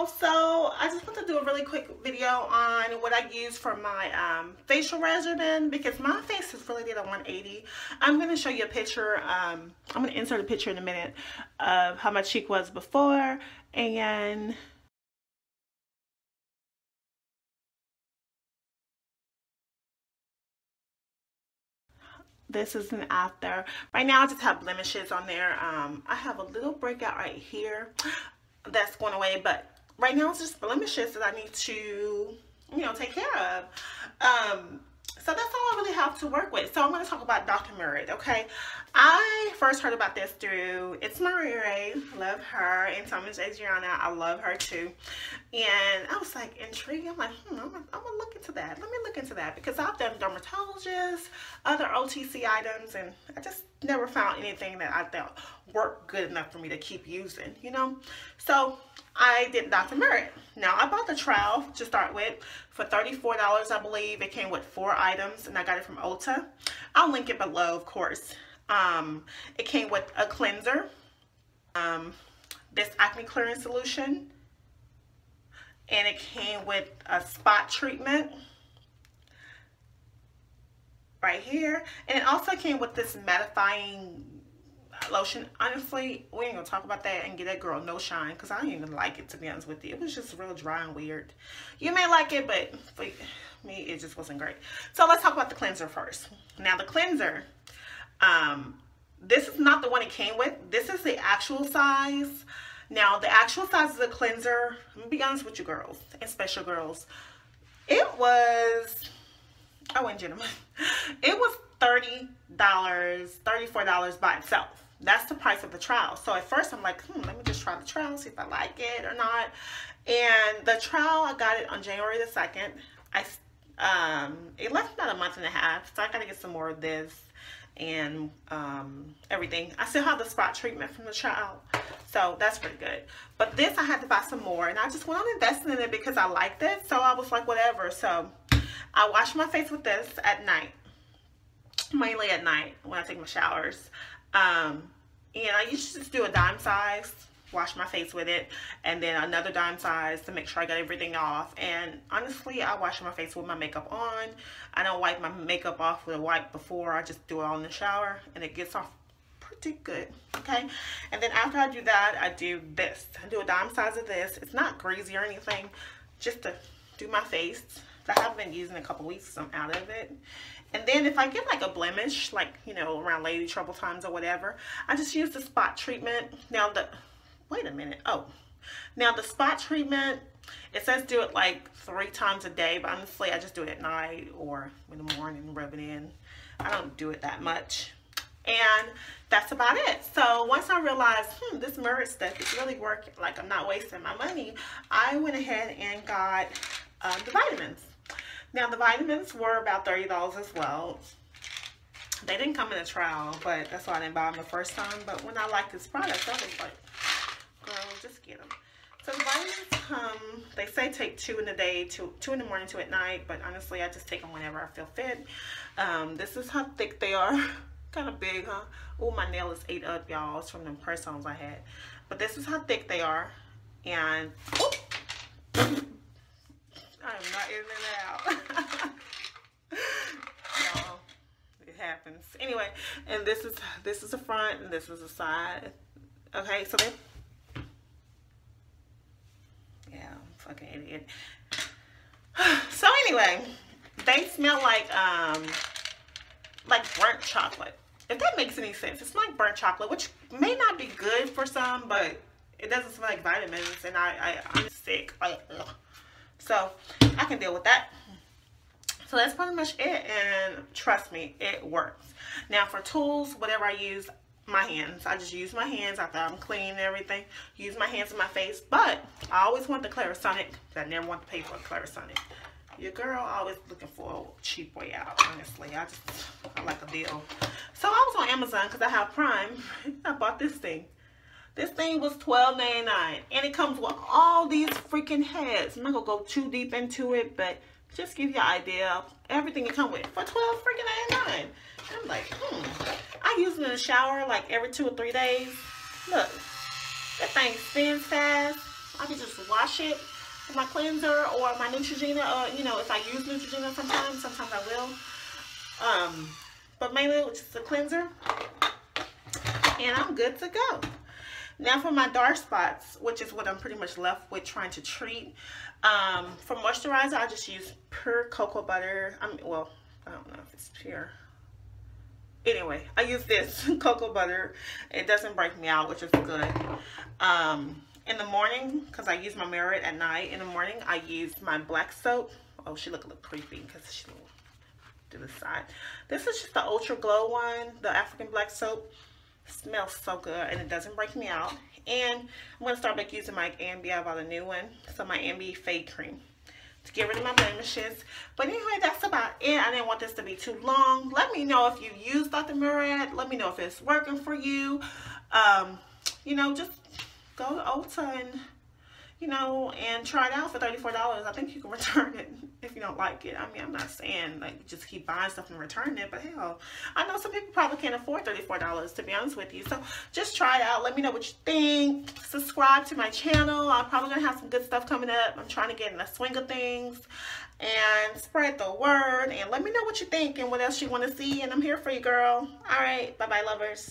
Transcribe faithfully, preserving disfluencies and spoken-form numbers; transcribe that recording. also, I just want to do a really quick video on what I use for my um, facial regimen, because my face is really did a one eighty. I'm going to show you a picture. Um, I'm going to insert a picture in a minute of how my cheek was before and this is an after. Right now I just have blemishes on there. Um, I have a little breakout right here that's going away, but right now it's just blemishes that I need to, you know, take care of. Um, so that's all I really have to work with. So I'm going to talk about Doctor Murad, okay? I first heard about this through, it's Marie Ray, love her, and so is Adriana, I love her too. And I was like intrigued, I'm like, hmm, I'm, I'm gonna look into that. Let me look into that, because I've done dermatologists, other O T C items, and I just never found anything that I felt worked good enough for me to keep using, you know? So I did Doctor Murad. Now I bought the trial to start with for thirty-four dollars, I believe. It came with four items and I got it from Ulta. I'll link it below, of course. Um, it came with a cleanser, um, this acne clearing solution, and it came with a spot treatment right here, and it also came with this mattifying lotion. Honestly, we ain't gonna talk about that and get that girl no shine, because I didn't even like it, to be honest with you. It was just real dry and weird. You may like it, but for me, it just wasn't great. So let's talk about the cleanser first. Now the cleanser, Um, this is not the one it came with. This is the actual size. Now, the actual size of the cleanser, I'm gonna be honest with you girls, and special girls, it was, oh, and gentlemen, it was thirty dollars, thirty-four dollars by itself. That's the price of the trial. So at first I'm like, hmm, let me just try the trial, see if I like it or not. And the trial, I got it on January the second. I, um, it left about a month and a half, so I gotta get some more of this and um everything. I still have the spot treatment from the child, so that's pretty good, but this I had to buy some more, and I just went on investing in it because I liked it. So I was like, whatever. So I wash my face with this at night, mainly at night when I take my showers, um and I used to just do a dime size, wash my face with it, and then another dime size to make sure I got everything off. And honestly, I wash my face with my makeup on. I don't wipe my makeup off with a wipe before. I just do it all in the shower, and it gets off pretty good, okay? And then after I do that, I do this. I do a dime size of this. It's not greasy or anything, just to do my face. I haven't been using it in a couple weeks, so I'm out of it. And then if I get like a blemish, like, you know, around lady trouble times or whatever, I just use the spot treatment. Now the Wait a minute. Oh, now the spot treatment, it says do it like three times a day, but honestly, I just do it at night or in the morning, rub it in. I don't do it that much. And that's about it. So once I realized, hmm, this Murad stuff is really working, like I'm not wasting my money, I went ahead and got uh, the vitamins. Now the vitamins were about thirty dollars as well. They didn't come in a trial, but that's why I didn't buy them the first time. But when I liked this product, I was like, girl, just get them. So the vitamins come, they say take two in the day, two, two in the morning, two at night, but honestly, I just take them whenever I feel fit. Um, this is how thick they are. Kind of big, huh? Oh, my nail is ate up, y'all. It's from them press-ons I had. But this is how thick they are. And, oh, I am not in and out. Y'all, it happens. Anyway, and this is, this is the front and this is the side. Okay, so then, fucking idiot. So anyway, they smell like um like burnt chocolate, if that makes any sense. It's like burnt chocolate, which may not be good for some, but it doesn't smell like vitamins, and I, I I'm sick, like, ugh. So I can deal with that. So that's pretty much it, and trust me, it works. Now for tools, whatever I use, my hands. I just use my hands after I'm clean and everything. Use my hands and my face. But I always want the Clarisonic, because I never want to pay for a Clarisonic. Your girl always looking for a cheap way out, honestly. I just, I like a deal. So I was on Amazon because I have Prime. I bought this thing. This thing was twelve ninety-nine, and it comes with all these freaking heads. I'm not going to go too deep into it, but just give you an idea. Everything it comes with for twelve freaking ninety-nine. I'm like, hmm. I use it in the shower like every two or three days. Look, that thing spins fast. I can just wash it with my cleanser or my Neutrogena. Uh, you know, if I use Neutrogena sometimes, sometimes I will. Um, but mainly it's just a cleanser. And I'm good to go. Now for my dark spots, which is what I'm pretty much left with trying to treat. Um, for moisturizer, I just use pure cocoa butter. I mean, well, I don't know if it's pure. Anyway, I use this cocoa butter. It doesn't break me out, which is good. Um, in the morning, because I use my Merit at night, in the morning I use my black soap. Oh, she look a little creepy because she do the side. This is just the Ultra Glow one, the African black soap. Smells so good and it doesn't break me out. And I'm going to start back using my Ambi. I bought a new one, so my Ambi fade cream to get rid of my blemishes. But anyway, that's about it. I didn't want this to be too long. Let me know if you use Doctor Murad. Let me know if it's working for you. Um you know, just go to Ulta and you know and try it out for thirty-four dollars. I think you can return it if you don't like it. I mean, I'm not saying like just keep buying stuff and return it, but hell, I know some people probably can't afford thirty-four dollars, to be honest with you. So just try it out. Let me know what you think. Subscribe to my channel. I'm probably gonna have some good stuff coming up. I'm trying to get in the swing of things and spread the word, and let me know what you think and what else you want to see, and I'm here for you, girl. All right, bye bye, lovers.